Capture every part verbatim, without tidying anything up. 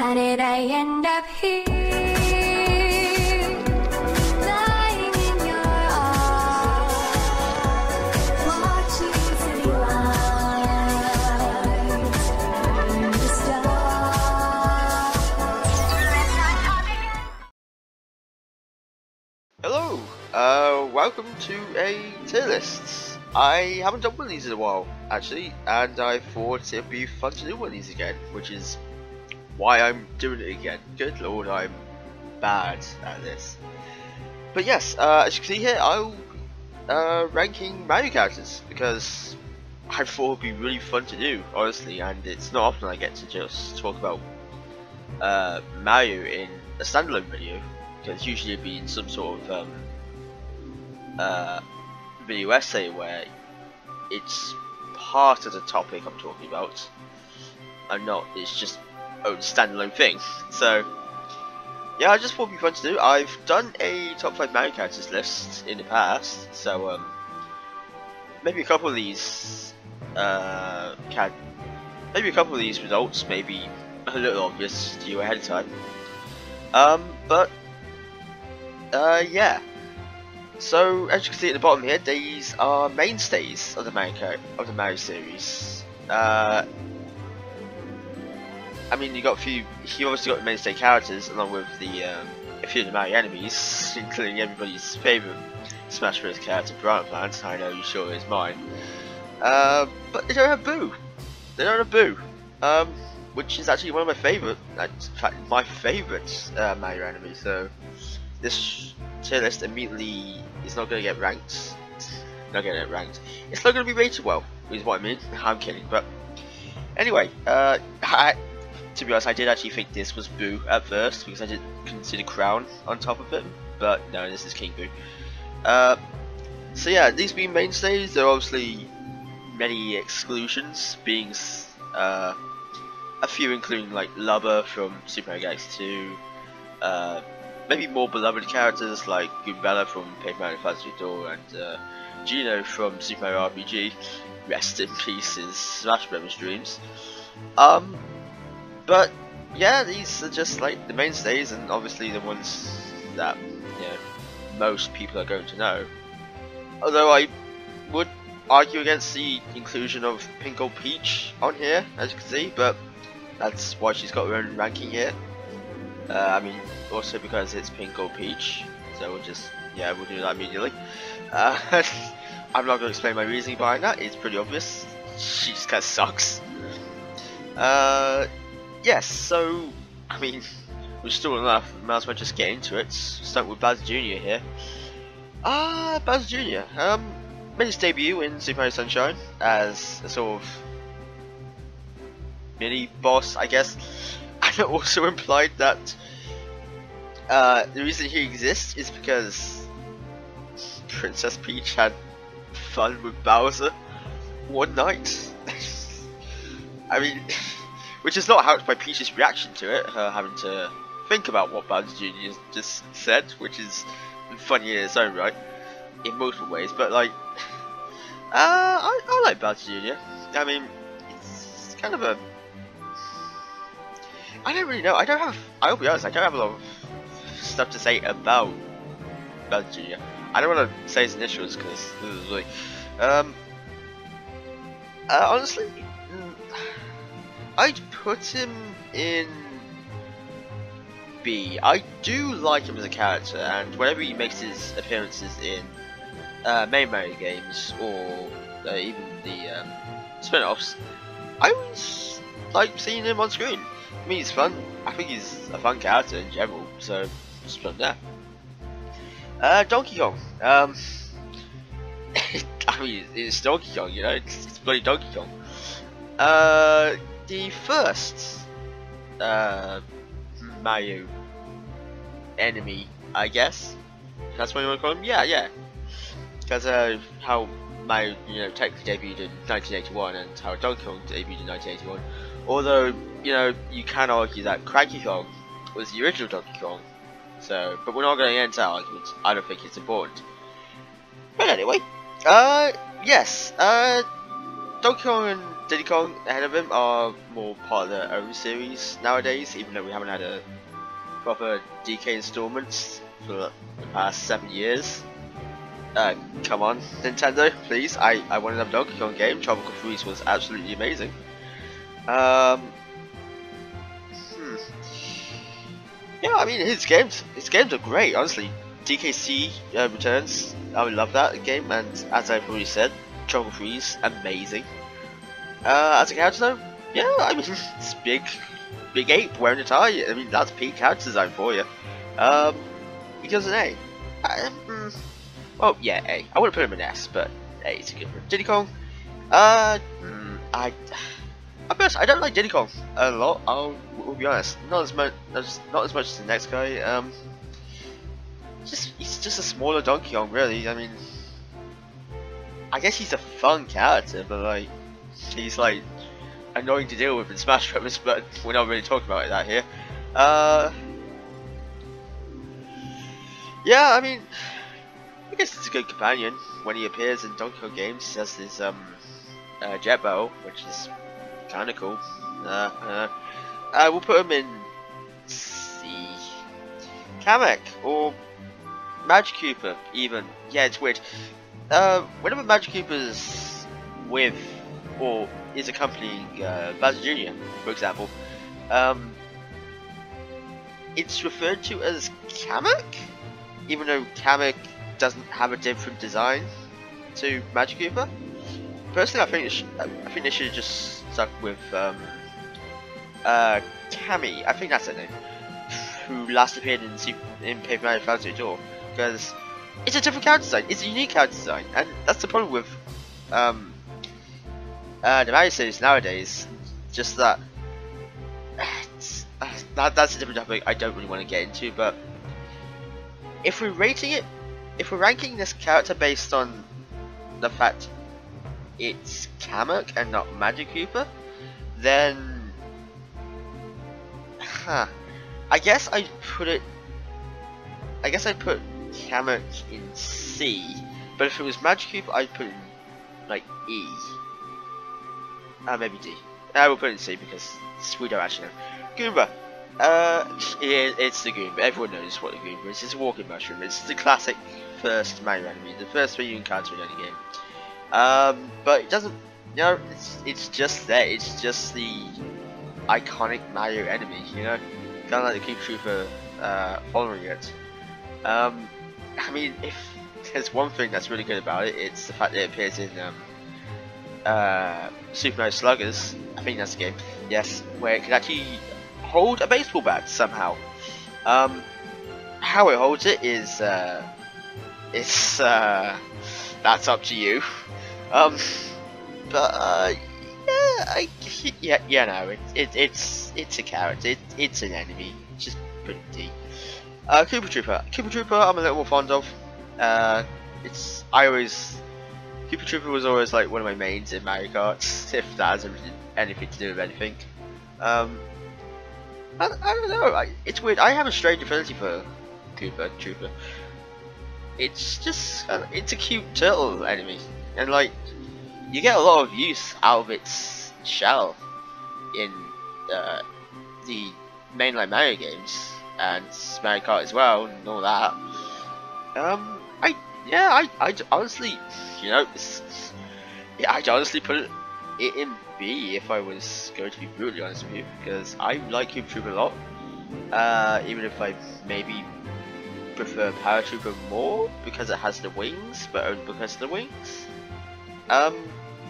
How did I end up here, lying in your arms, watching through lights and the stars? Hello, uh, welcome to a tier list. I haven't done one of these in a while, actually, and I thought it'd be fun to do one of these again, which is why I'm doing it again. Good lord, I'm bad at this. But yes, uh, as you can see here, I'll uh, ranking Mario characters because I thought it'd be really fun to do, honestly. And it's not often I get to just talk about uh, Mario in a standalone video, because usually it'd be in some sort of um, uh, video essay where it's part of the topic I'm talking about, and not it's just own standalone thing. So yeah, I just thought it'd be fun to do. I've done a top five Mario characters list in the past, so um, maybe a couple of these uh, can maybe a couple of these results maybe a little obvious to you ahead of time. Um, but uh, yeah. So as you can see at the bottom here, these are mainstays of the Mario of the Mario series. Uh, I mean, you got a few. You obviously got the mainstay characters, along with the um, a few of the Mario enemies, including everybody's favourite Smash Bros. Character, Piranha Plant. I know you sure is mine. Uh, but they don't have Boo. They don't have Boo, um, which is actually one of my favourite, in fact, my favourite uh, Mario enemy. So this tier list immediately is not going to get ranked. Not going to get ranked. It's not going to be rated well, is what I mean. I'm kidding, but anyway, uh, I. To be honest, I did actually think this was Boo at first, because I did consider Crown on top of it, but no, this is King Boo. Uh, so yeah, these being mainstays, there are obviously many exclusions, being uh, a few including like Lubber from Super Mario Galaxy two, uh, maybe more beloved characters like Goombella from Paper Mario Fantasy Door and uh, Gino from Super Mario R P G, rest in pieces, Smash Bros. Dreams. Um, But yeah, these are just like the mainstays, and obviously the ones that, you know, most people are going to know. Although I would argue against the inclusion of Pink Old Peach on here, as you can see, but that's why she's got her own ranking here. Uh, I mean, also because it's Pink Old Peach, so we'll just, yeah, we'll do that immediately. Uh, I'm not going to explain my reasoning behind that, it's pretty obvious. She just kind of sucks. Uh... Yes, so, I mean, we're still enough, might as well just get into it. Start with Bowser Junior here. Ah, uh, Bowser Junior Um, made his debut in Super Mario Sunshine as a sort of mini-boss, I guess. And it also implied that uh, the reason he exists is because Princess Peach had fun with Bowser one night. I mean... Which is not helped by Peach's reaction to it, her having to think about what Bowser Junior just said, which is funny in its own right, in multiple ways, but like, uh, I, I like Bowser Junior I mean, it's kind of a, I don't really know, I don't have, I'll be honest, I don't have a lot of stuff to say about Bowser Junior I don't want to say his initials, because this is really, um, uh, honestly, mm, I'd put him in B. I do like him as a character, and whenever he makes his appearances in uh, main Mario games or uh, even the um, spin-offs, I always like seeing him on screen. I mean, he's fun. I think he's a fun character in general, so just put him there. Uh, Donkey Kong. Um, I mean, it's Donkey Kong, you know, it's, it's bloody Donkey Kong. Uh... The first uh, Mario enemy, I guess. That's what you want to call him. Yeah, yeah. Because uh, how Mario, you know, technically debuted in nineteen eighty-one, and how Donkey Kong debuted in nineteen eighty-one. Although, you know, you can argue that Cranky Kong was the original Donkey Kong. So, but we're not going to enter that argument. I don't think it's important. But anyway, uh, yes, uh, Donkey Kong and Diddy Kong ahead of him are more part of their own series nowadays, even though we haven't had a proper D K installments for the past seven years. Uh, come on, Nintendo, please. I, I wanted a Donkey Kong game. Tropical Freeze was absolutely amazing. Um, hmm. Yeah, I mean, his games his games are great, honestly. D K C uh, Returns, I would love that game, and as I've already said, Tropical Freeze, amazing. Uh, as a character though, yeah, I mean, it's big, big ape wearing a tie. I mean, that's peak character design for you. Um, he gives an A. I, mm, well, yeah, A. I would have put him an S, but A is a good one. Diddy Kong, uh, mm, I, I guess I don't like Diddy Kong a lot. I'll, I'll be honest, not as much, not as much as the next guy. Um, just he's just a smaller Donkey Kong, really. I mean, I guess he's a fun character, but like, he's like annoying to deal with in Smash Bros, but we're not really talking about it that here. Uh, yeah, I mean, I guess it's a good companion. When he appears in Donkey Kong games, he has his um uh, jet bow, which is kind of cool. Uh, uh, uh, we'll put him in C. Kamek or Magikoopa, even. Yeah, it's weird. Uh, whenever Magikoopa's with or is accompanying uh, Bowser Junior, for example, um, it's referred to as Kamek, even though Kamek doesn't have a different design to Magikoopa. Personally, I think it sh I think they should have just stuck with um, uh, Kami. I think that's her name, who last appeared in Super in Paper Mario Fantasy Tour, because it's a different character design. It's a unique character design, and that's the problem with um. Uh, the Mario series nowadays, just that, uh, that that's a different topic I don't really want to get into, but if we're rating it, if we're ranking this character based on the fact it's Kamek and not Magikoopa, then, huh, I guess I put it, I guess I put Kamek in C, but if it was Magikoopa, I'd put it in, like, E. Uh, maybe D. I uh, will put it in C because we don't actually know. Goomba. Uh, it, it's the Goomba. Everyone knows what the Goomba is. It's a walking mushroom. It's the classic first Mario enemy, the first thing you encounter in any game. Um, but it doesn't. You know, it's it's just there. It's just the iconic Mario enemy. You know, kind of like the Koopa Troopa uh, following it. Um, I mean, if there's one thing that's really good about it, it's the fact that it appears in um. Uh, Super Mario Sluggers, I think that's the game, yes, where it can actually hold a baseball bat somehow. Um, how it holds it is, uh, it's, uh, that's up to you. Um, but, uh, yeah, I, yeah, yeah, no, it, it, it's, it's a character, it, it's an enemy, just put it D. Uh, Koopa Troopa, Koopa Troopa I'm a little more fond of. Uh, it's, I always, Koopa Troopa was always like one of my mains in Mario Kart, if that has anything to do with anything. Um, I, I don't know, I, it's weird, I have a strange affinity for Koopa Troopa. It's just, uh, it's a cute turtle enemy, and like, you get a lot of use out of its shell in uh, the mainline Mario games, and Mario Kart as well, and all that. Um, I, yeah, I, I honestly, you know, it's, it's, yeah, I'd honestly put it, it in B if I was going to be brutally honest with you, because I like Koopa Troopa a lot, uh, even if I maybe prefer Paratroopa more because it has the wings, but only because of the wings. Um,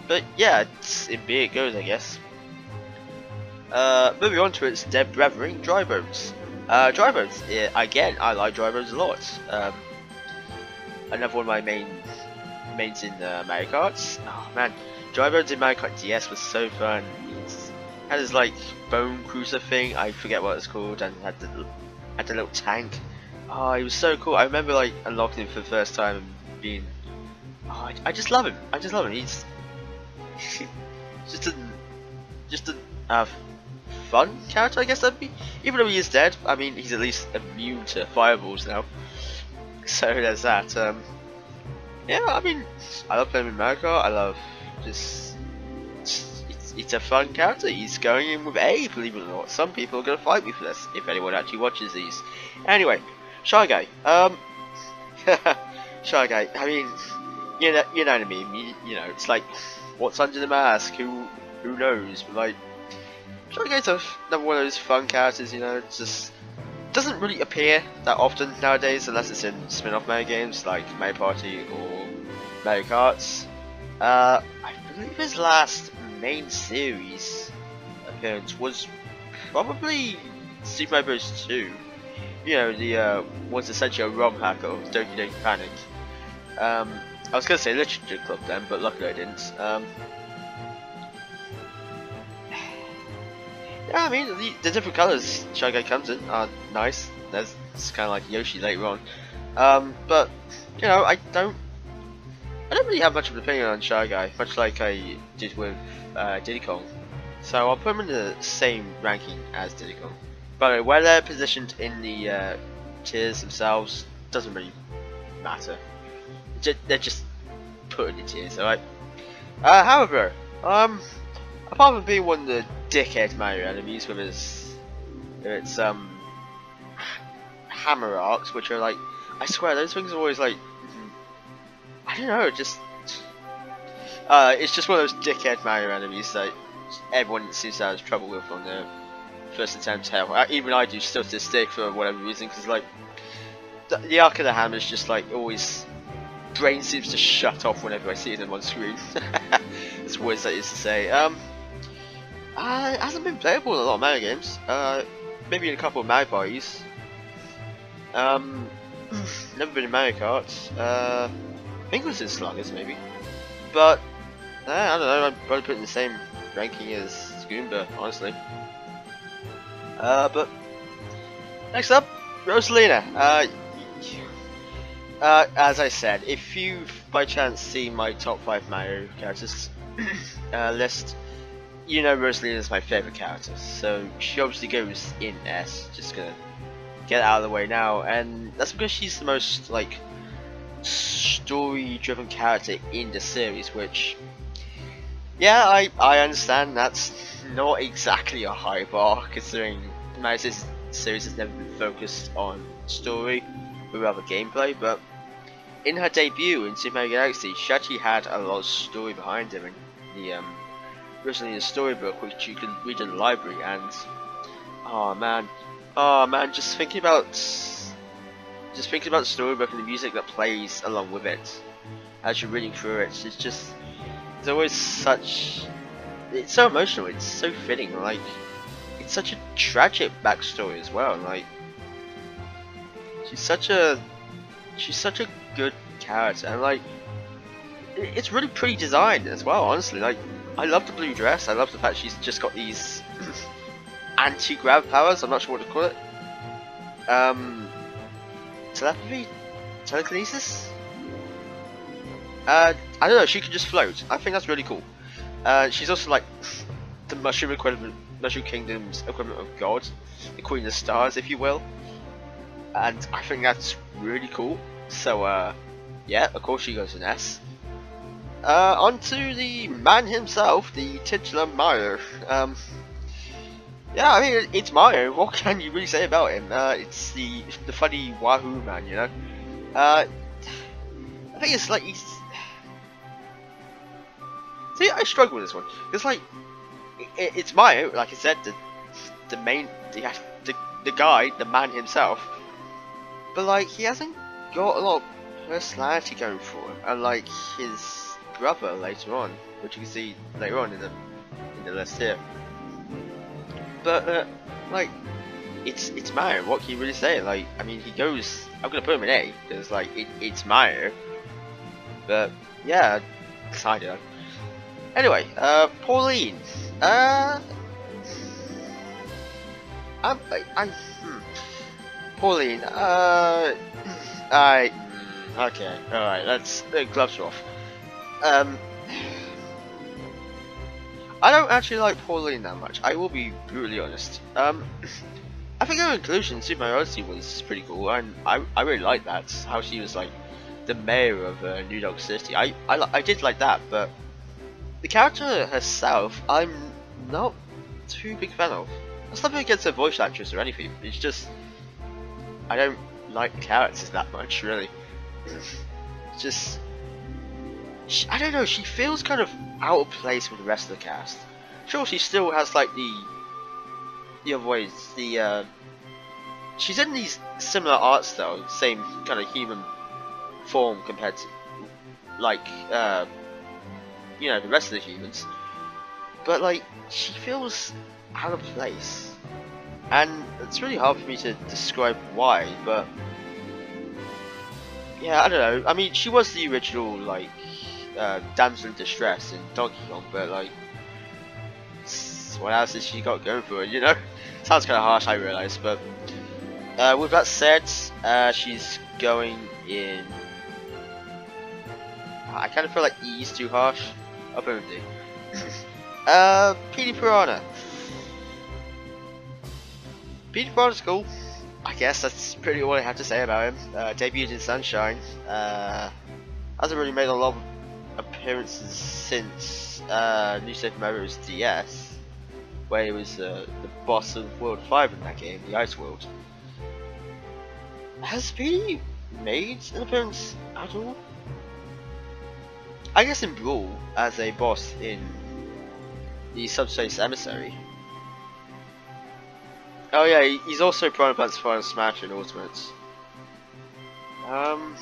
but yeah, it's in B it goes, I guess. Uh, moving on to its dead brethren, Dry Bones. Uh, Dry Bones, yeah, again, I like Dry Bones a lot. Um, another one of my main mains in uh, Mario Kart. Oh man, Dry Bones in Mario Kart D S was so fun. It had his like bone cruiser thing, I forget what it's called, and had the had the little tank. Oh, he was so cool. I remember like unlocking him for the first time and being, oh, I, I just love him. I just love him. He's just a just a uh, fun character, I guess that'd be. Even though he is dead, I mean he's at least immune to fireballs now. So there's that. Um, yeah, I mean, I love playing with Mario Kart. I love just it's it's a fun character. He's going in with A, believe it or not. Some people are going to fight me for this, if anyone actually watches these. Anyway, Shy Guy. Um, Shy Guy, I mean, you know, you know what I mean. You, you know, it's like, what's under the mask? Who who knows? But like, Shy Guy's another one of those fun characters, you know, it's just... doesn't really appear that often nowadays, unless it's in spin-off Mario games like Mario Party or Mario Karts. Uh, I believe his last main series appearance was probably Super Mario Bros. two. You know, the uh, was essentially a ROM hack of Donkey Kong Panic. Um, I was gonna say Literature Club then, but luckily I didn't. Um, Yeah, I mean, the, the different colours Shy Guy comes in are nice. There's, it's kind of like Yoshi later on. Um, but, you know, I don't... I don't really have much of an opinion on Shy Guy, much like I did with uh, Diddy Kong. So I'll put him in the same ranking as Diddy Kong. But where they're positioned in the uh, tiers themselves doesn't really matter. Just, they're just put in the tiers, alright? Uh, however, um, apart from being one of the dickhead Mario enemies with his with its um hammer arcs, which are like, I swear those things are always like, I don't know, just uh it's just one of those dickhead Mario enemies that everyone seems to have trouble with on their first attempt. Hell, even I do still to stick for whatever reason, because like the, the arc of the hammer is just like, always brain seems to shut off whenever I see them on screen. It's weird that is to say. Um Uh, it hasn't been playable in a lot of Mario games. Uh, maybe in a couple of Mario Parties. Um, never been in Mario Kart. Uh, I think it was in Sluggers maybe. But uh, I don't know. I'd probably put it in the same ranking as Goomba, honestly. Uh, but next up, Rosalina. Uh, uh, as I said, if you've by chance seen my top five Mario characters uh, list, you know Rosalina is my favourite character, so she obviously goes in S. Just gonna get it out of the way now, and that's because she's the most like story-driven character in the series. Which, yeah, I I understand that's not exactly a high bar, considering Mario's series has never been focused on story, but rather gameplay. But in her debut in Super Mario Galaxy, she actually had a lot of story behind her in the um. originally a storybook which you can read in the library, and oh man, oh man, just thinking about just thinking about the storybook and the music that plays along with it as you're reading through it, it's just, it's always such, it's so emotional, it's so fitting, like, it's such a tragic backstory as well, like, she's such a, she's such a good character, and like, it's really pretty designed as well, honestly, like, I love the blue dress, I love the fact she's just got these anti-grav powers, I'm not sure what to call it. Um, telepathy? Telekinesis? Uh, I don't know, she can just float. I think that's really cool. Uh, she's also like the Mushroom equivalent, Mushroom Kingdom's equivalent of God, the Queen of Stars, if you will. And I think that's really cool. So, uh, yeah, of course she goes in S. Uh, on to the man himself, the titular Mario. Um, yeah, I mean, it's Mario, what can you really say about him? Uh, it's the the funny wahoo man, you know? Uh, I think it's like, he's... See, I struggle with this one. It's like, it, it's Mario, like I said, the, the main, the, the, the guy, the man himself. But like, he hasn't got a lot of personality going for him, and like, his... brother later on, which you can see later on in the in the list here. But uh, like, it's it's Mario. What can you really say? Like, I mean, he goes. I'm gonna put him in A because like it, it's Mario. But yeah, excited. Anyway, uh, Pauline. Uh, I'm I, I hmm. Pauline. Uh, I okay. All right, let's uh, gloves off. Um, I don't actually like Pauline that much, I will be brutally honest. Um, I think her inclusion in Super Mario Odyssey was pretty cool, and I, I really liked that, how she was like the mayor of uh, New Dog City. I, I, I did like that, but The character herself, I'm not too big fan of. That's nothing against her voice actress or anything, it's just I don't like the characters that much, really. It's just, she, I don't know, she feels kind of out of place with the rest of the cast. Sure, she still has like the the other ways, the uh, she's in these similar art style, same kind of human form compared to like uh, you know, the rest of the humans, but like she feels out of place, and it's really hard for me to describe why. But yeah, I don't know. I mean, she was the original like uh, damsel in distress in Donkey Kong, but like, what else has she got going for her? You know, sounds kind of harsh, I realise. But uh, with that said, uh, she's going in. I kind of feel like E is too harsh. I'll probably do. uh, P D Piranha. Peach is cool. I guess that's pretty all I have to say about him. Uh, debuted in Sunshine. Uh, hasn't really made a lot of appearances since uh, New Super Mario's D S, where he was uh, the boss of World five in that game, the Ice World. Has Peach made an appearance at all? I guess in Brawl as a boss in the Subspace Emissary. Oh yeah, he's also Piranha Plant's Final Smash in Ultimates. Um,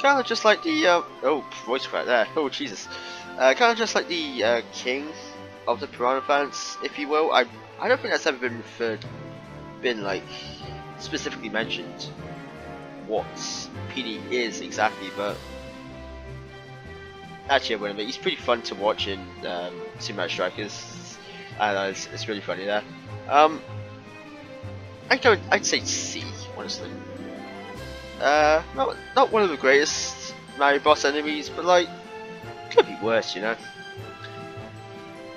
kind of just like the uh, oh voice crack there. Oh Jesus, uh, kind of just like the uh, king of the Piranha Plants, if you will. I I don't think that's ever been referred, been like specifically mentioned what P D is exactly, but actually I wouldn't. But he's pretty fun to watch in um, Super Mario Strikers. I know, it's, it's really funny there. Um, I'd go, I'd say C, honestly. Uh, not, not one of the greatest Mario boss enemies, but like, could be worse, you know.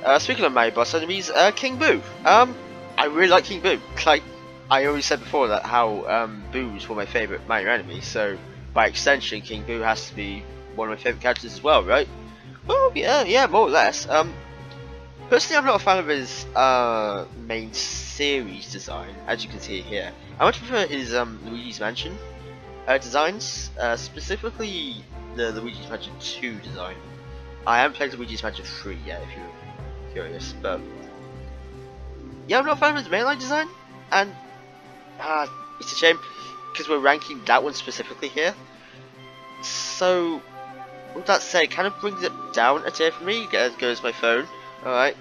Uh, speaking of Mario boss enemies, uh, King Boo. Um, I really like King Boo. Like, I already said before that how um, Boos were my favourite Mario enemy, so by extension, King Boo has to be one of my favourite characters as well, right? Well, yeah, yeah, more or less. Um. Personally, I'm not a fan of his uh, main series design, as you can see here. I much prefer his um, Luigi's Mansion uh, designs, uh, specifically the Luigi's Mansion two design. I haven't played Luigi's Mansion three yet, if you're curious, but yeah, I'm not a fan of his mainline design, and uh, it's a shame because we're ranking that one specifically here. So, with that said, it kind of brings it down a tier for me. There goes my phone. Alright.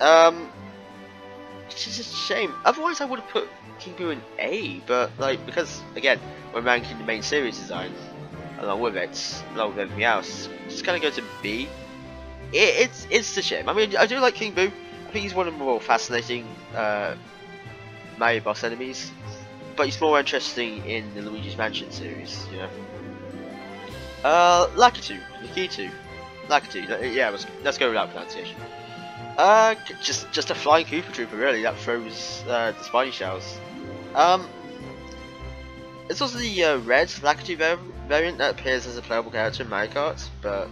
Um, it's just a shame. Otherwise I would have put King Boo in A, but like, because again, we're ranking the main series design along with it, along with everything else, just kinda go to B. It, it's it's a shame. I mean, I do like King Boo. I think he's one of the more fascinating uh Mario boss enemies. But he's more interesting in the Luigi's Mansion series, you know. Uh Lakitu, Lakitu. Lakitu, yeah, let's, let's go without pronunciation. Uh, just just a flying Koopa Troopa, really, that throws uh, the spiny shells. Um, it's also the uh, red Lakitu variant that appears as a playable character in Mario Kart, but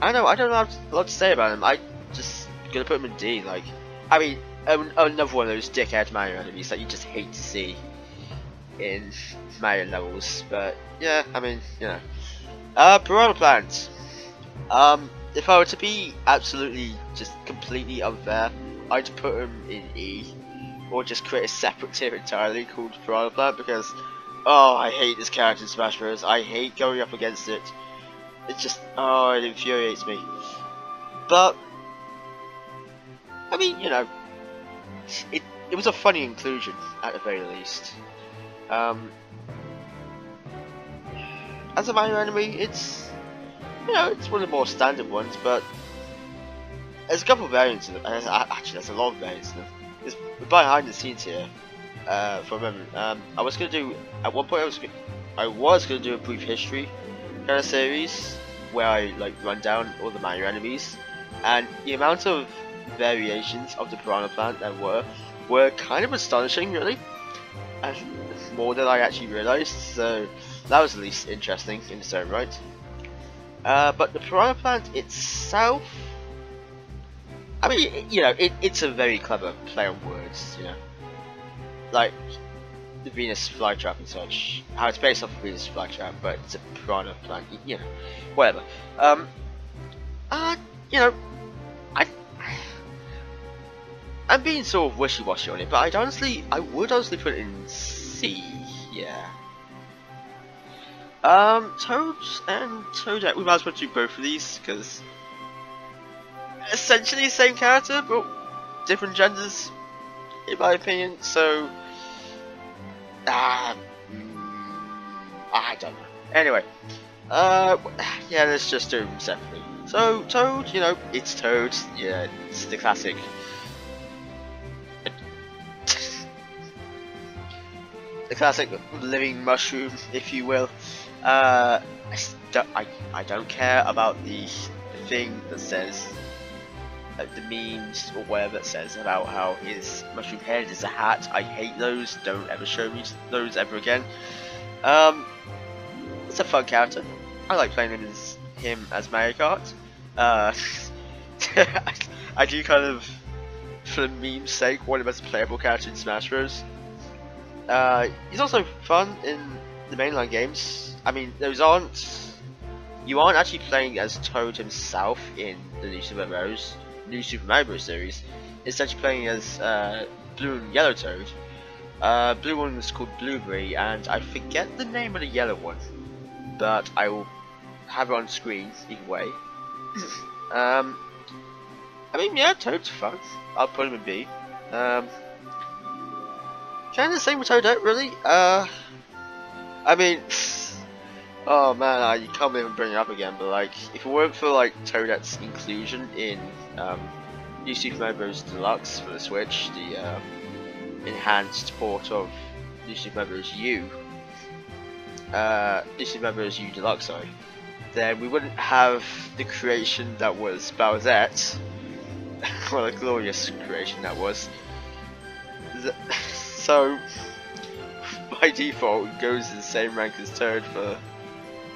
I don't know, I don't have a lot to say about him. I just gonna put him in D. Like, I mean, another one of those dickhead Mario enemies that you just hate to see in Mario levels. But yeah, I mean, you know. Uh, Piranha Plant. Um, if I were to be absolutely, just completely unfair, I'd put him in E, or just create a separate tier entirely called Piranha Plant, because, oh, I hate this character in Smash Bros. I hate going up against it. It just, oh, it infuriates me. But, I mean, you know, it it was a funny inclusion at the very least. Um. As a Mario enemy, it's, you know, it's one of the more standard ones, but there's a couple of variants in them. Actually, there's a lot of variants in them. There's behind the scenes here, uh, for a moment. Um, I was gonna do at one point I was gonna, I was gonna do a brief history kind of series where I like run down all the Mario enemies, and the amount of variations of the Piranha Plant there were were kind of astonishing, really, and more than I actually realized. So. that was at least interesting in its own right. Uh, but the Piranha Plant itself, I mean, you know, it, it's a very clever play on words, you know, like the Venus flytrap and such, how it's based off of Venus flytrap, but it's a piranha plant, you know, whatever. Um, uh, you know, I, I'm being sort of wishy-washy on it, but I'd honestly, I would honestly put it in C, yeah. Um, Toad and Toadette, we might as well do both of these, because essentially same character, but different genders, in my opinion, so... Um, I don't know. Anyway, uh, yeah, let's just do them separately. So, Toad, you know, it's Toad. Yeah, it's the classic. The classic living mushroom, if you will. Uh, I, don't, I, I don't care about the thing that says, like the memes or whatever that says about how his mushroom head is a hat. I hate those, don't ever show me those ever again. Um, it's a fun character. I like playing as him as Mario Kart. Uh, I do kind of, for the meme's sake, want him as a playable character in Smash Bros. Uh, he's also fun in the mainline games. I mean, those aren't, you aren't actually playing as Toad himself in the new Super Mario Bros. New Super Mario Bros. Series. It's actually playing as uh, Blue and Yellow Toad. Uh, blue one is called Blueberry, and I forget the name of the yellow one, but I will have it on screen either way. um, I mean, yeah, Toad's fun. I'll put him in B. Um, kind of the same with Toadette, really. Uh, I mean, oh man, I can't even bring it up again. But like, if it weren't for like Toadette's inclusion in um, New Super Mario Bros. Deluxe for the Switch, the um, enhanced port of New Super Mario Bros. U, uh, New Super Mario Bros. U Deluxe, sorry, then we wouldn't have the creation that was Bowsette. What a glorious creation that was. The so, by default, it goes in the same rank as Toad for.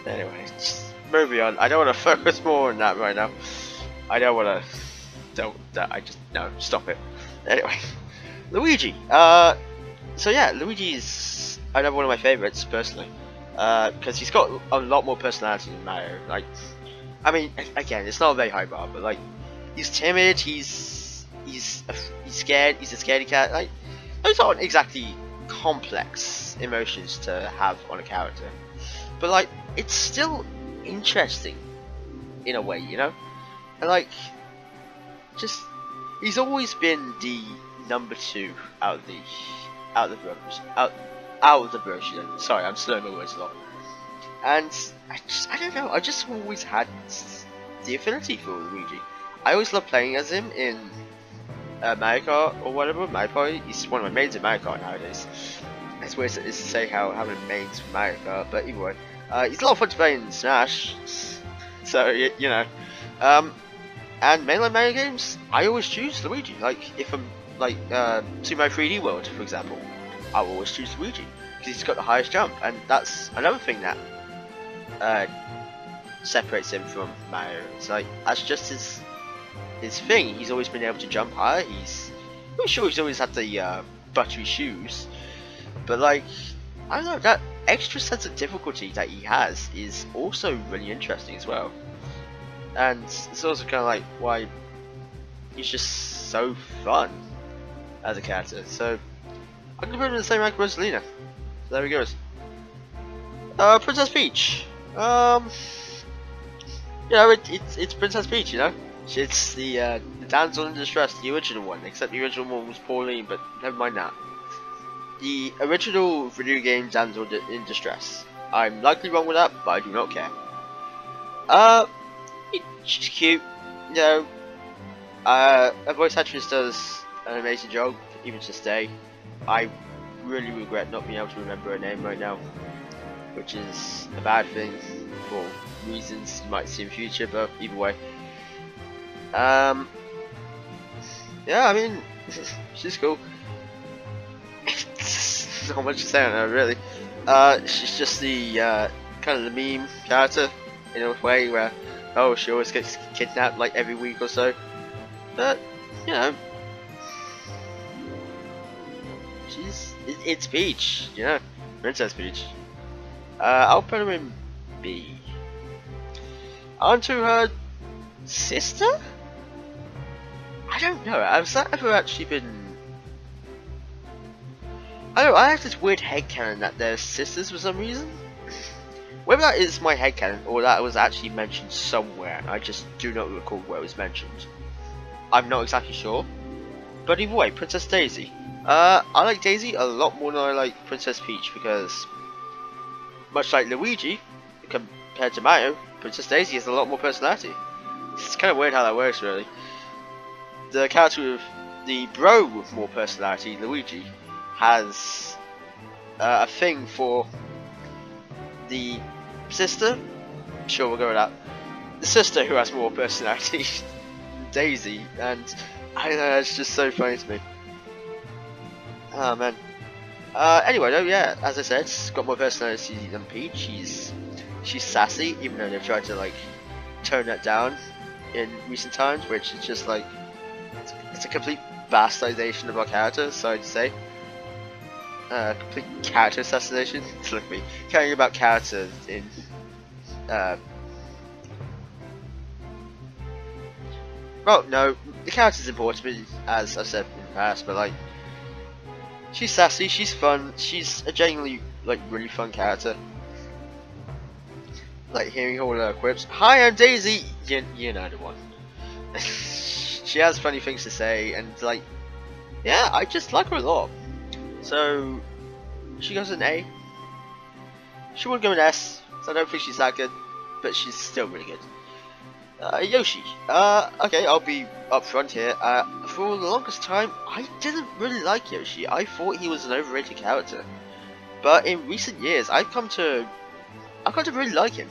Anyway, just moving on. I don't want to focus more on that right now. I don't want to. Don't. I just. No, stop it. Anyway, Luigi. Uh, so yeah, Luigi is another one of my favorites personally, uh, because he's got a lot more personality than Mario. Like, I mean, again, it's not a very high bar, but like, he's timid. He's he's he's scared. He's a scaredy cat. Like, those aren't exactly complex emotions to have on a character, but like, it's still interesting in a way, you know. And like, just he's always been the number two out of the out of the brothers, out out of the brothers. Sorry, I'm slurring my words a lot. And I just I don't know. I just always had the affinity for Luigi. I always loved playing as him in Uh, Mario Kart or whatever. Mario Party. He's one of my mains in Mario Kart nowadays. It's weird to say how having mains for Mario Kart, but either way, uh, he's a lot of fun to play in Smash. So you, you know, um, and mainline Mario games, I always choose Luigi. Like if I'm like uh, Super Mario three D World, for example, I will always choose Luigi because he's got the highest jump, and that's another thing that uh, separates him from Mario. It's like that's just his. His thing, he's always been able to jump higher. He's, I'm sure he's always had the uh, buttery shoes, but like, I don't know, that extra sense of difficulty that he has is also really interesting as well. And it's also kind of like why he's just so fun as a character. So I'm gonna put him in the same rank as Rosalina. There he goes. Uh, Princess Peach. Um, you know, it, it, it's Princess Peach, you know. It's the, uh, the damsel in distress, the original one, except the original one was Pauline, but never mind that. The original video game damsel in distress. I'm likely wrong with that, but I do not care. Uh, she's cute, you know. Uh, her voice actress does an amazing job, even to this day. I really regret not being able to remember her name right now, which is a bad thing for reasons you might see in the future, but either way. Um, yeah, I mean, she's cool. Not much to say on her, really. Uh, she's just the uh, kind of the meme character in a way where, oh, she always gets kidnapped like every week or so. But you know, she's it, it's Peach, you know, Princess Peach. Uh, I'll put her in B. Onto her sister? I don't know. Has that ever actually been? I don't know, I have this weird headcanon that they're sisters for some reason. Whether that is my headcanon or that was actually mentioned somewhere, and I just do not recall where it was mentioned. I'm not exactly sure. But either way, Princess Daisy. Uh, I like Daisy a lot more than I like Princess Peach because, much like Luigi, compared to Mario, Princess Daisy has a lot more personality. It's kind of weird how that works, really. The character with the bro with more personality, Luigi, has uh, a thing for the sister. Sure, we'll go with that. The sister who has more personality, Daisy, and I don't know, it's just so funny to me. Oh man. Uh, anyway, though, yeah, as I said, she's got more personality than Peach. She's she's sassy, even though they've tried to like tone that down in recent times, which is just like it's, it's a complete bastardization of our character, so I'd say. Uh, complete character assassination. Look at me caring about characters in uh, well, no, the character's important to me, as I've said in the past, but like, she's sassy, she's fun, she's a genuinely, like, really fun character. Like, hearing all her quips, "Hi, I'm Daisy!" You, you know the one. She has funny things to say, and like, yeah, I just like her a lot. So, she goes an A. She won't go an S, so I don't think she's that good, but she's still really good. Uh, Yoshi. Uh, okay, I'll be up front here. Uh, for the longest time, I didn't really like Yoshi. I thought he was an overrated character, but in recent years, I've come to, I've come to really like him,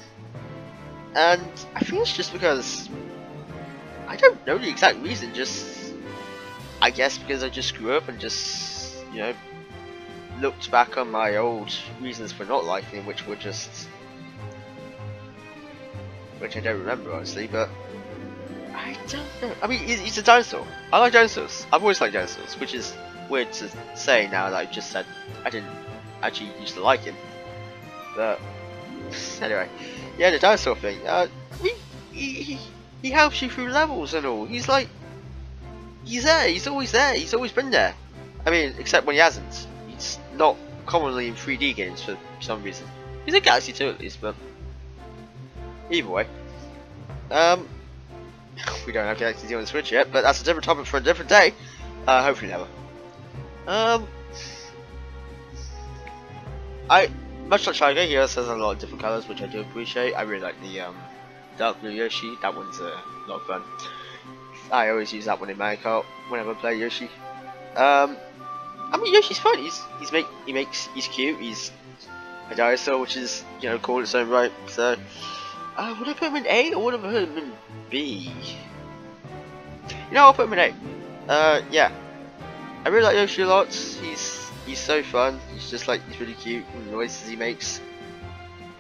and I think it's just because I don't know the exact reason. Just, I guess, because I just grew up and just, you know, looked back on my old reasons for not liking him, which were just. Which I don't remember honestly, but I don't know. I mean, he's, he's a dinosaur. I like dinosaurs. I've always liked dinosaurs, which is weird to say now that I've just said I didn't actually used to like him. But anyway, yeah, the dinosaur thing. Uh, he, he he helps you through levels and all. He's like, he's there. He's always there. He's always been there. I mean, except when he hasn't. He's not commonly in three D games for some reason. He's in Galaxy two at least, but. Either way, um, we don't have Galaxy Z on the Switch yet, but that's a different topic for a different day. Uh, hopefully never. Um, I much like Shy Guy, he also has a lot of different colours, which I do appreciate. I really like the um, dark blue Yoshi. That one's a lot of fun. I always use that one in Mario Kart whenever I play Yoshi. Um, I mean, Yoshi's fun. He's he's make he makes he's cute. He's a dinosaur, which is, you know, cool in its own right. So. Uh, would I put him in A or would I put him in B? You know, I'll put him in A. Uh, yeah. I really like Yoshi a lot. He's he's so fun. He's just like, he's really cute and the noises he makes.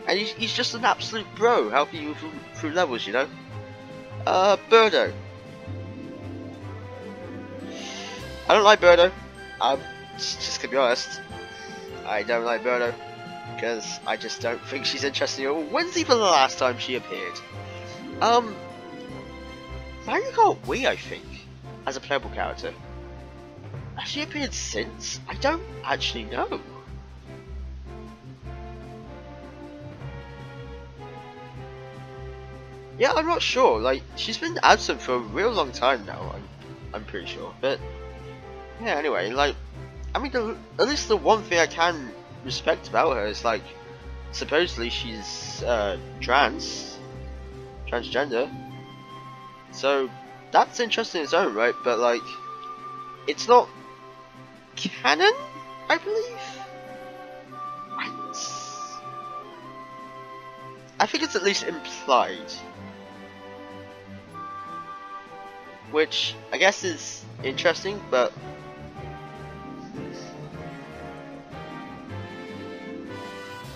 And he's, he's just an absolute bro, helping you through, through levels, you know? Uh, Birdo. I don't like Birdo. I'm just gonna be honest. I don't like Birdo. Because I just don't think she's interesting at all. When's even the last time she appeared? Um, Mario Kart Wii, I think, as a playable character. Has she appeared since? I don't actually know. Yeah, I'm not sure. Like, she's been absent for a real long time now. I'm, I'm pretty sure. But yeah, anyway, like, I mean, the, at least the one thing I can. Respect about her is like, supposedly she's uh, trans, transgender, so that's interesting in its own right, but like, it's not canon, I believe. I think it's at least implied, which I guess is interesting, but.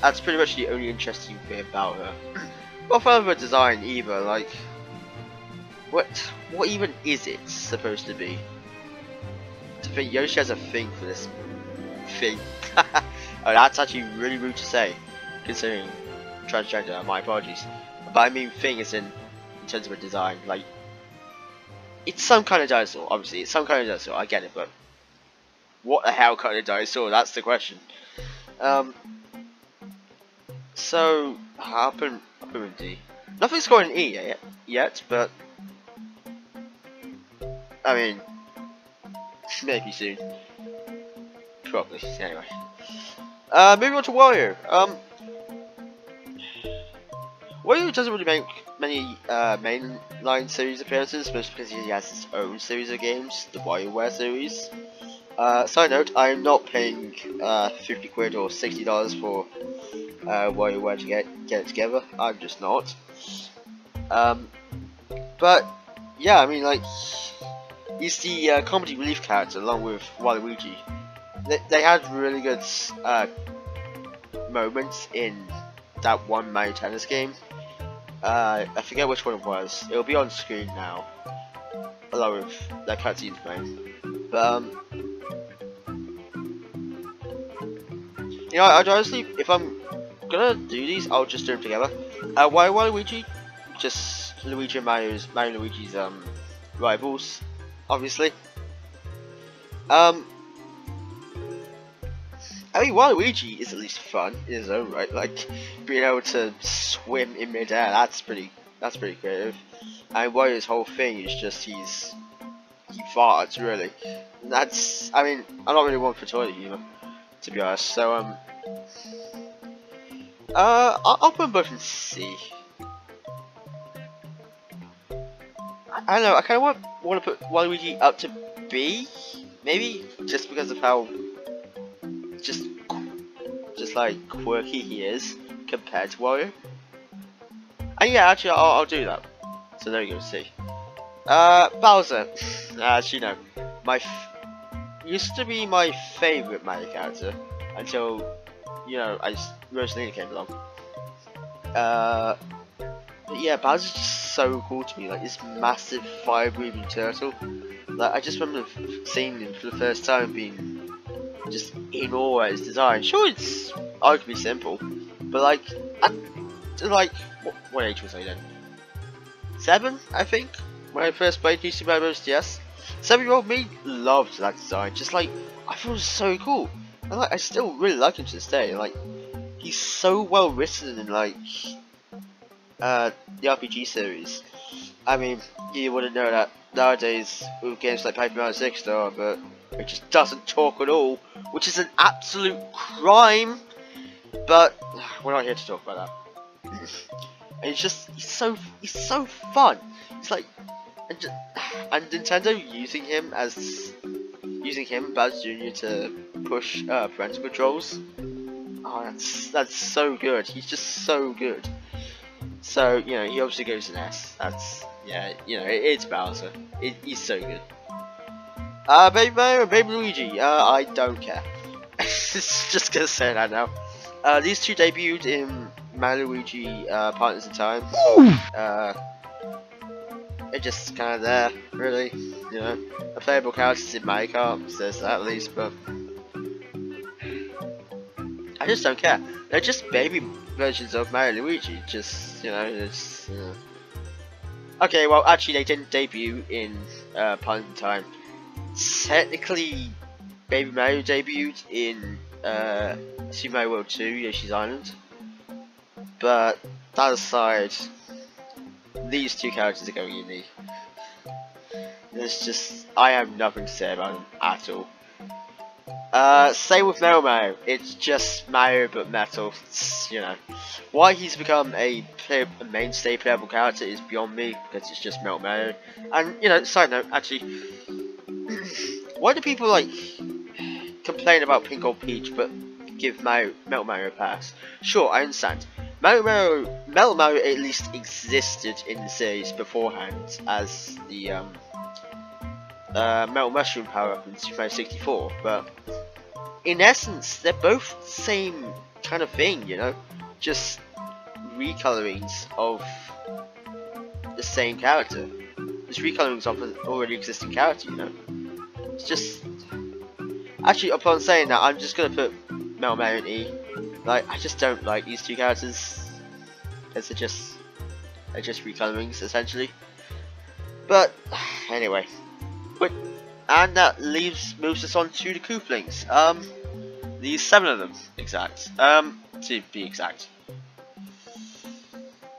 that's pretty much the only interesting bit about her. Not further design either, like, what what even is it supposed to be? To think Yoshi has a thing for this thing. Oh, that's actually really rude to say, considering transgender, my apologies. But I mean thing is in, in terms of a design, like, it's some kind of dinosaur, obviously, it's some kind of dinosaur, I get it, but what the hell kind of dinosaur, that's the question. Um, so, up in, up in D. Nothing's got an E yet, yet, but, I mean, maybe soon. Probably, anyway. Uh, moving on to Wario. Um, Wario doesn't really make many uh, mainline series appearances, mostly because he has his own series of games, the WarioWare series. Uh, side note, I am not paying uh, fifty quid or sixty dollars for uh, WarioWare to get, get it together, I'm just not. Um, but, yeah, I mean, like, he's the uh, comedy relief character along with Waluigi. They, they had really good uh, moments in that one Mario Tennis game. Uh, I forget which one it was. It'll be on screen now, along with that cutscene frame. But um, you know, I'd honestly, if I'm gonna do these, I'll just do them together. Uh, why Waluigi? Just Luigi and Mario's, Mario and Luigi's um rivals, obviously. Um, I mean, Waluigi is at least fun in his own right. Like, being able to swim in midair, that's pretty, that's pretty creative. And Wario's whole thing is just he's he farts really. And that's, I mean, I'm not really one for toilet humor, to be honest. So um, uh, I'll, I'll put them both in C. I don't know. I kind of want want to put Waluigi up to B, maybe, just because of how just just like quirky he is compared to Wario. And yeah, actually I'll, I'll do that. So there you go, see. Uh, Bowser, as you know, my f used to be my favourite Mario character until, you know, I just, Rosalina came along. Uh, but yeah, Bowser's just so cool to me, like this massive fire-breathing turtle. Like, I just remember seeing him for the first time being just in awe at his design. Sure, it's arguably simple, but like, I, like what, what age was I then? Seven, I think, when I first played New Super Mario Bros. D S. Seven-year-old me loved that design. Just like, I thought it was so cool, and like, I still really like him to this day. Like, he's so well written in like uh, the R P G series. I mean, you wouldn't know that nowadays with games like Paper Mario Six Star, but it just doesn't talk at all, which is an absolute crime, but we're not here to talk about that. And it's just, he's so, he's so fun. It's like, and, just, and Nintendo using him as, using him, Bowser Junior to push uh, parental controls. Oh, that's, that's so good. He's just so good. So, you know, he obviously goes an S. That's, yeah, you know, it, it's Bowser. It, he's so good. Uh, Baby Mario and Baby Luigi, uh, I don't care. It's just gonna say that now. Uh, these two debuted in Mario Luigi uh, Partners in Time. Uh, they're just kind of there, really. You know, a playable character in Mario Kart, so there's that at least, but I just don't care. They're just baby versions of Mario Luigi, just, you know, just, you know. Okay, well, actually, they didn't debut in uh, Partners in Time. Technically, Baby Mario debuted in uh, Super Mario World two, Yoshi's Island. But that aside, these two characters are going unique. There's just, I have nothing to say about them at all. Uh, same with Metal Mario. It's just Mario but metal. It's, you know, why he's become a, play a mainstay playable character is beyond me, because it's just Metal Mario. And you know, side note, actually. Why do people like complain about Pink Old Peach but give Mario, Metal Mario a pass? Sure, I understand. Metal Mario, Metal Mario at least existed in the series beforehand as the um, uh, Metal Mushroom power up in Super Mario sixty-four, but in essence, they're both the same kind of thing, you know, just recolorings of the same character. Just recolorings of an already existing character, you know. It's just... Actually, upon saying that, I'm just gonna put Metal Mario and E. Like, I just don't like these two characters, as they're just, they're just recolorings, essentially. But, anyway. But, and that leaves, moves us on to the Koopalings. Um, these seven of them, exact. Um, to be exact.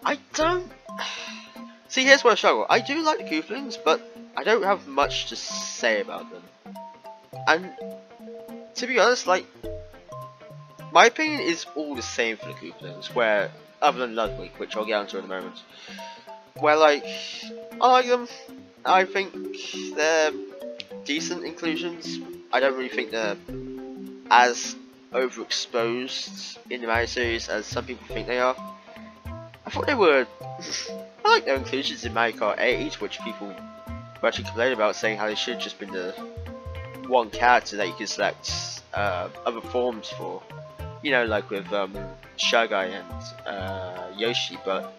I don't... See, here's where I struggle. I do like the Koopalings, but I don't have much to say about them. And, to be honest, like, my opinion is all the same for the Koopalings, where, other than Ludwig, which I'll get onto in a moment, where, like, I like them. I think they're decent inclusions. I don't really think they're as overexposed in the Mario series as some people think they are. I thought they were... I like their inclusions in Mario Kart eight, which people actually complain about, saying how they should have just been the one character that you can select uh, other forms for. You know, like with um, Shy Guy and uh, Yoshi, but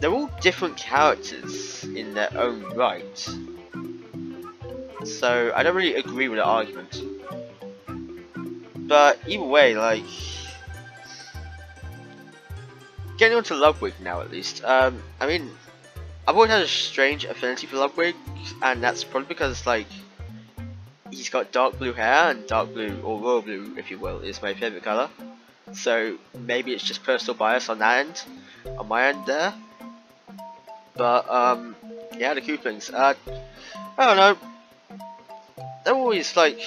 they're all different characters in their own right. So I don't really agree with the argument. But either way, like... Getting on to Ludwig now, at least. Um, I mean, I've always had a strange affinity for Ludwig, and that's probably because, like, he's got dark blue hair, and dark blue, or royal blue, if you will, is my favourite colour. So maybe it's just personal bias on that end, on my end there. But um, yeah, the Koopalings. Uh, I don't know. They're always like,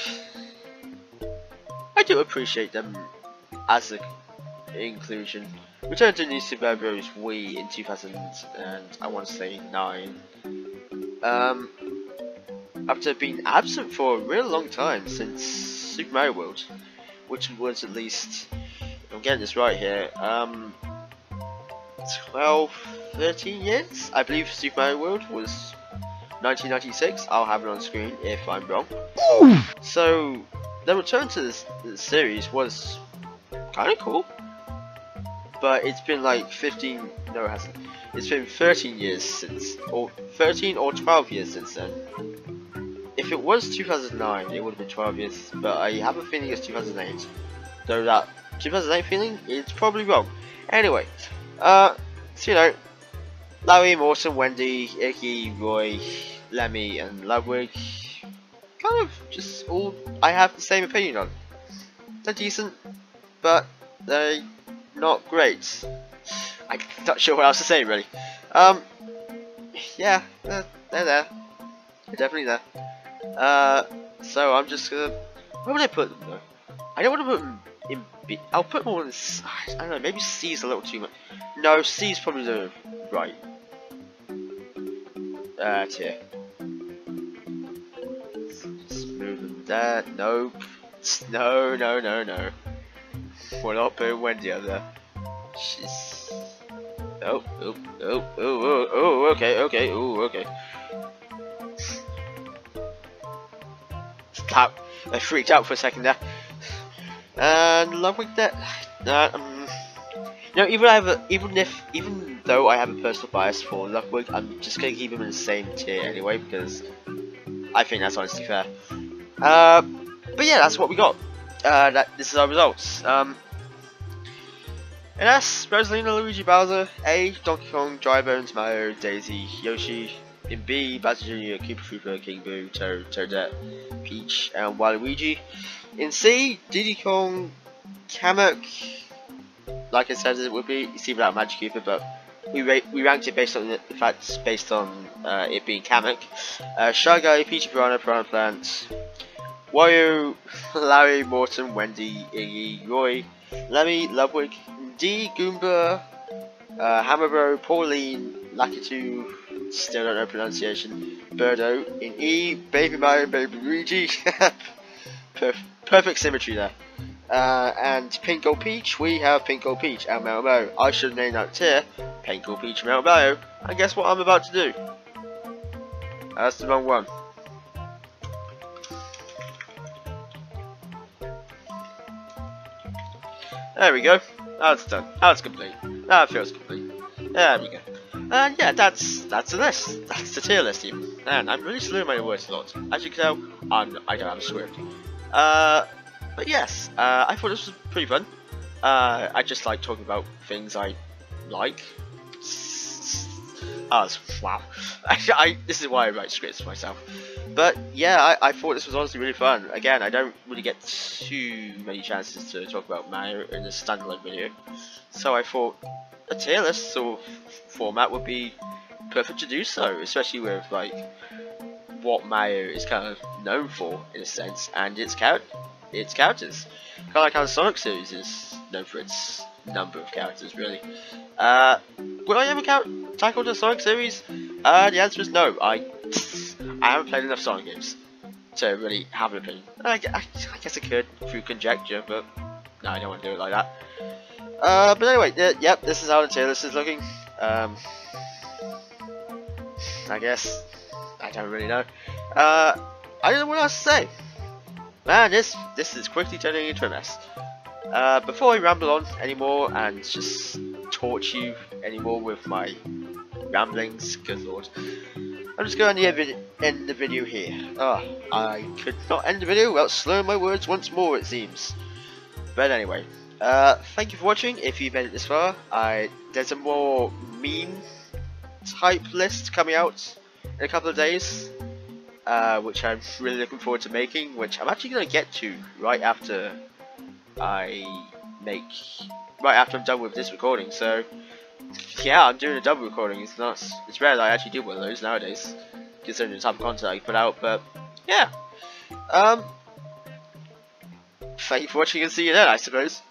I do appreciate them as an inclusion. Return to New Super Mario Bros. Wii in two thousand and I want to say nine. Um, after being absent for a real long time since Super Mario World, which was at least, I'm getting this right here, um, twelve, thirteen years? I believe Super Mario World was nineteen ninety-six. I'll have it on screen if I'm wrong. Ooh. So the return to this, this series was kind of cool. But it's been like fifteen, no it hasn't, it's been thirteen years since, or thirteen or twelve years since then. If it was two thousand nine, it would have been twelve years, but I have a feeling it's two thousand eight. Though that two thousand eight feeling is probably wrong. Anyway, uh, so you know, Larry, Morton, Wendy, Icky, Roy, Lemmy and Ludwig, kind of just all I have the same opinion on. They're decent, but they... not great. I'm not sure what else to say really. Um, yeah, they're, they're there. They're definitely there. Uh, so I'm just gonna. Where would I put them though? I don't want to put them in. B I'll put them all in. I don't know. Maybe C's a little too much. No, C's probably the right uh, tier. Just move them there. Nope. No, no, no, no. We're not putting Wendy up there. She's... Oh, oh, oh, oh, oh, oh, okay, okay, oh, okay. Stop. I freaked out for a second there. And Ludwig there. Uh, um, you know, even I have a, even if, even though I have a personal bias for Ludwig, I'm just gonna keep him in the same tier anyway because I think that's honestly fair. Uh, but yeah, that's what we got. Uh, that this is our results. Um, and that's Rosalina, Luigi, Bowser, A, Donkey Kong, Dry Bones, Mario, Daisy, Yoshi, in B, Bowser Junior, Koopa Troopa, King Boo, Toad, Toadette, Peach, and Waluigi. In C, Diddy Kong, Kamek. Like I said, it would be see without Magikoopa, but we ra we ranked it based on the facts based on uh, it being Kamek. Uh, Shy Guy, Peach, Piranha, Piranha Plant. Wario, Larry, Morton, Wendy, Iggy, Roy, Lemmy, Ludwig, D, Goomba, uh, Hammerbro, Pauline, Lakitu, still don't know pronunciation, Birdo, in E, Baby Mario, Baby Luigi, per perfect symmetry there, uh, and Pink Gold Peach, we have Pink Gold Peach and Metal Mario. I should name that tier, Pink Gold Peach and Metal Mario, and guess what I'm about to do? That's the wrong one. There we go. Now it's done. Now it's complete. Now it feels complete. There we go. And yeah, that's that's the list. That's the tier list even. And I'm really slurring my words a lot. As you can tell, I'm, I don't have a script. Uh, but yes, uh, I thought this was pretty fun. Uh, I just like talking about things I like. Oh, wow. Actually, I, this is why I write scripts myself. But yeah, I, I thought this was honestly really fun. Again, I don't really get too many chances to talk about Mario in a standalone video. So I thought a tier list sort of format would be perfect to do so, especially with like what Mario is kind of known for in a sense, and its char its characters. Kind of like how the Sonic series is known for its number of characters, really. Uh, will I ever count, tackle the Sonic series? Uh, the answer is no. I I haven't played enough Sonic games to really have an opinion. I, I, I guess I could through conjecture, but no, I don't want to do it like that. Uh, but anyway, yeah, yep, this is how the tier list is looking. Um, I guess I don't really know. Uh, I don't know what else to say. Man, this this is quickly turning into a mess. Uh, before I ramble on anymore and just torture you anymore with my ramblings, good lord, I'm just going to end the video here. Ah, oh, I could not end the video without slurring my words once more, it seems. But anyway, uh, thank you for watching. If you've made it this far, I there's a more meme type list coming out in a couple of days, uh, which I'm really looking forward to making, which I'm actually going to get to right after. I make right after I'm done with this recording, so yeah, I'm doing a double recording. It's not, it's rare that I actually do one of those nowadays, considering the type of content I put out. But yeah, um, thank you for watching and see you then, I suppose.